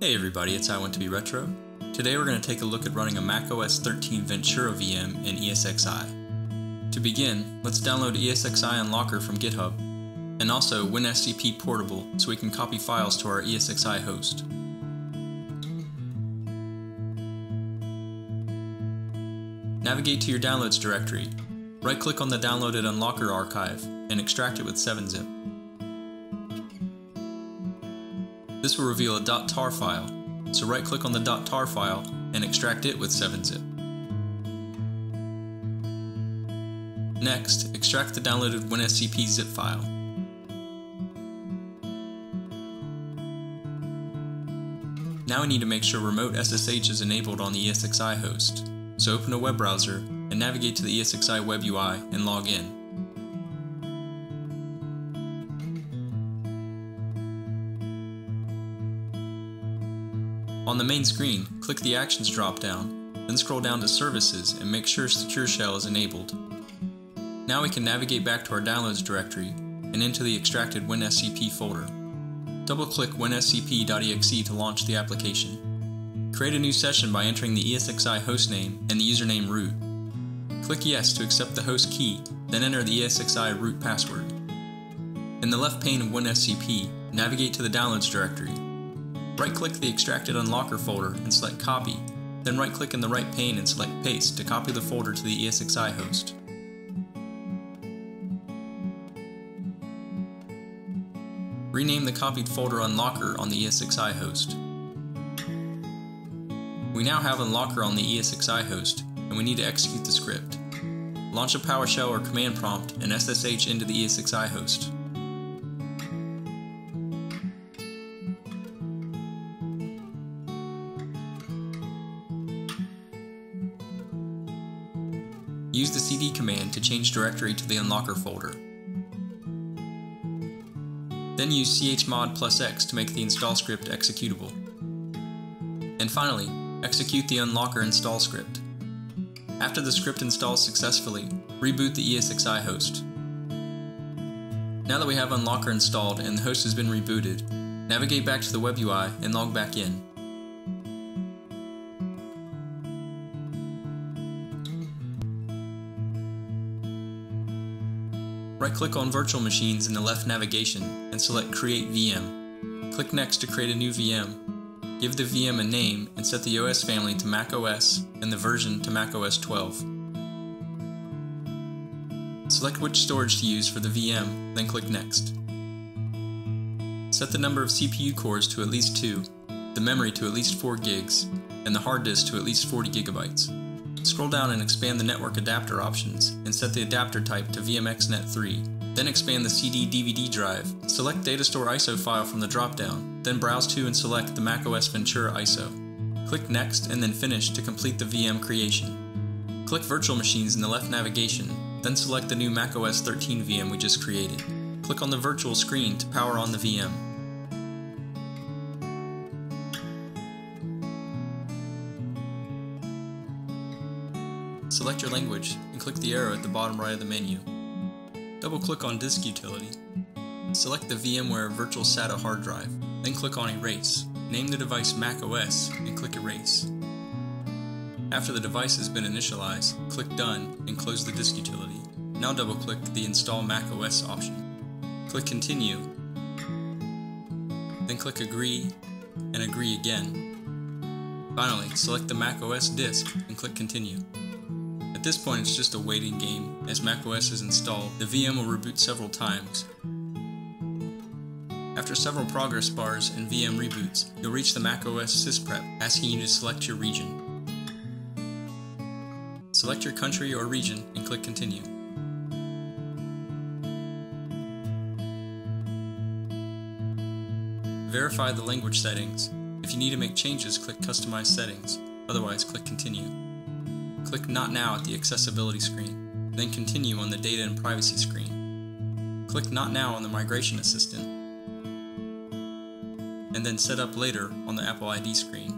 Hey everybody, it's i12bretro. Today we're going to take a look at running a macOS 13 Ventura VM in ESXi. To begin, let's download ESXi Unlocker from GitHub, and also WinSCP Portable so we can copy files to our ESXi host. Navigate to your downloads directory, right-click on the downloaded Unlocker archive, and extract it with 7-Zip. This will reveal a .tar file, so right-click on the .tar file and extract it with 7-Zip. Next, extract the downloaded WinSCP zip file. Now we need to make sure remote SSH is enabled on the ESXi host, so open a web browser and navigate to the ESXi web UI and log in. On the main screen, click the Actions drop-down, then scroll down to Services and make sure Secure Shell is enabled. Now we can navigate back to our Downloads directory and into the extracted WinSCP folder. Double-click winscp.exe to launch the application. Create a new session by entering the ESXi hostname and the username root. Click Yes to accept the host key, then enter the ESXi root password. In the left pane of WinSCP, navigate to the Downloads directory. Right-click the extracted Unlocker folder and select Copy, then right-click in the right pane and select Paste to copy the folder to the ESXi host. Rename the copied folder Unlocker on the ESXi host. We now have Unlocker on the ESXi host, and we need to execute the script. Launch a PowerShell or command prompt and SSH into the ESXi host. Use the cd command to change directory to the Unlocker folder. Then use chmod +x to make the install script executable. And finally, execute the Unlocker install script. After the script installs successfully, reboot the ESXi host. Now that we have Unlocker installed and the host has been rebooted, navigate back to the web UI and log back in. Right-click on Virtual Machines in the left navigation and select Create VM. Click Next to create a new VM. Give the VM a name and set the OS family to macOS and the version to macOS 12. Select which storage to use for the VM, then click Next. Set the number of CPU cores to at least 2, the memory to at least 4 gigs, and the hard disk to at least 40 gigabytes. Scroll down and expand the network adapter options and set the adapter type to VMXNet3. Then expand the CD/DVD drive, select Data Store ISO file from the drop-down, then browse to and select the macOS Ventura ISO. Click Next and then Finish to complete the VM creation. Click Virtual Machines in the left navigation, then select the new macOS 13 VM we just created. Click on the virtual screen to power on the VM. Select your language and click the arrow at the bottom right of the menu. Double-click on Disk Utility. Select the VMware Virtual SATA hard drive, then click on Erase. Name the device macOS and click Erase. After the device has been initialized, click Done and close the Disk Utility. Now double-click the Install macOS option. Click Continue, then click Agree and Agree again. Finally, select the macOS disk and click Continue. At this point, it's just a waiting game. As macOS is installed, the VM will reboot several times. After several progress bars and VM reboots, you'll reach the macOS Sysprep, asking you to select your region. Select your country or region and click Continue. Verify the language settings. If you need to make changes, click Customize Settings. Otherwise, click Continue. Click Not Now at the Accessibility screen, then Continue on the Data and Privacy screen. Click Not Now on the Migration Assistant, and then Set Up Later on the Apple ID screen.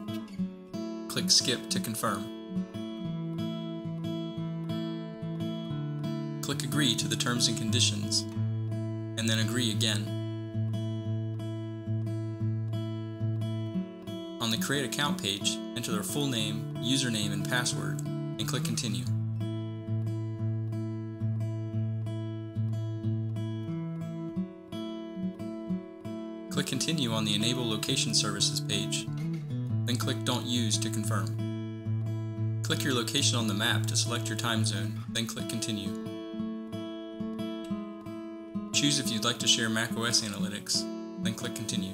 Click Skip to confirm. Click Agree to the Terms and Conditions, and then Agree again. the Create Account page, enter their full name, username, and password, and click Continue. Click Continue on the Enable Location Services page, then click Don't Use to confirm. Click your location on the map to select your time zone, then click Continue. Choose if you'd like to share macOS analytics, then click Continue.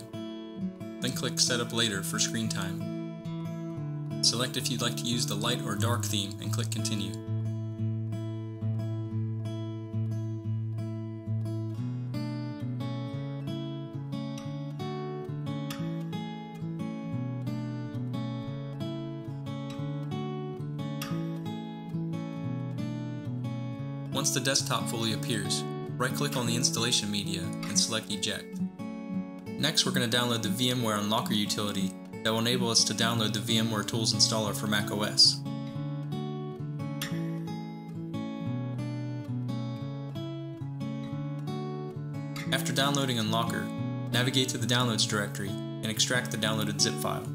Then click Setup Later for screen time. Select if you'd like to use the light or dark theme and click Continue. Once the desktop fully appears, right-click on the installation media and select Eject. Next, we're going to download the VMware Unlocker utility that will enable us to download the VMware Tools installer for macOS. After downloading Unlocker, navigate to the Downloads directory and extract the downloaded zip file.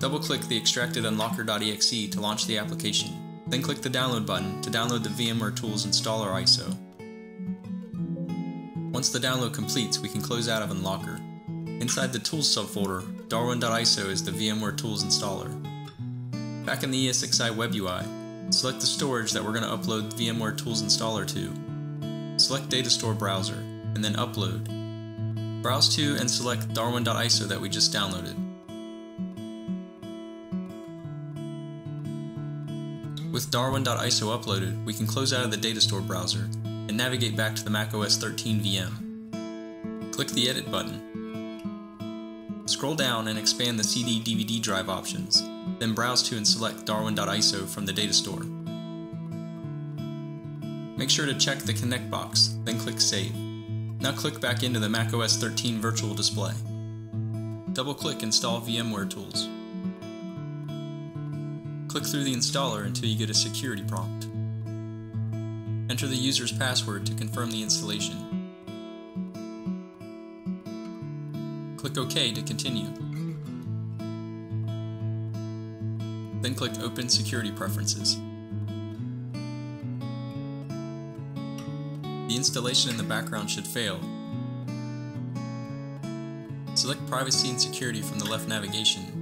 Double-click the extracted unlocker.exe to launch the application, then click the download button to download the VMware Tools installer ISO. Once the download completes, we can close out of Unlocker. Inside the Tools subfolder, Darwin.iso is the VMware Tools installer. Back in the ESXi web UI, select the storage that we're going to upload VMware Tools installer to, select Data Store Browser, and then Upload. Browse to and select Darwin.iso that we just downloaded. With Darwin.iso uploaded, we can close out of the data store browser and navigate back to the macOS 13 VM. Click the Edit button. Scroll down and expand the CD/DVD drive options, then browse to and select Darwin.iso from the data store. Make sure to check the Connect box, then click Save. Now click back into the macOS 13 virtual display. Double-click Install VMware Tools. Click through the installer until you get a security prompt. Enter the user's password to confirm the installation. Click OK to continue. Then click Open Security Preferences. The installation in the background should fail. Select Privacy and Security from the left navigation.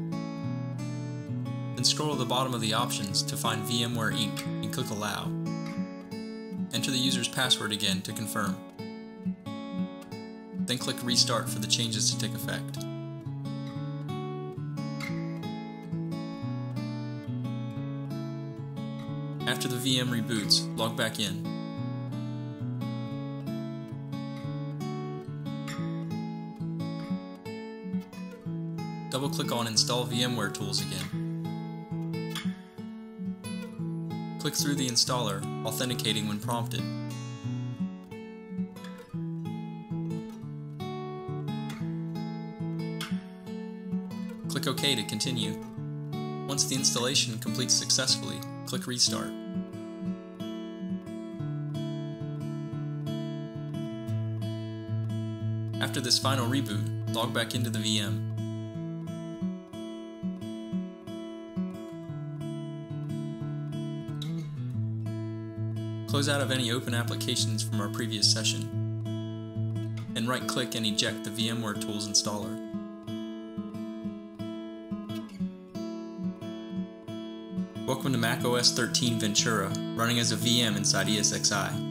Then scroll to the bottom of the options to find VMware Inc. and click Allow. Enter the user's password again to confirm. Then click Restart for the changes to take effect. After the VM reboots, log back in. Double-click on Install VMware Tools again. Click through the installer, authenticating when prompted. Click OK to continue. Once the installation completes successfully, click Restart. After this final reboot, log back into the VM. Close out of any open applications from our previous session, and right-click and eject the VMware Tools installer. Welcome to macOS 13 Ventura, running as a VM inside ESXi.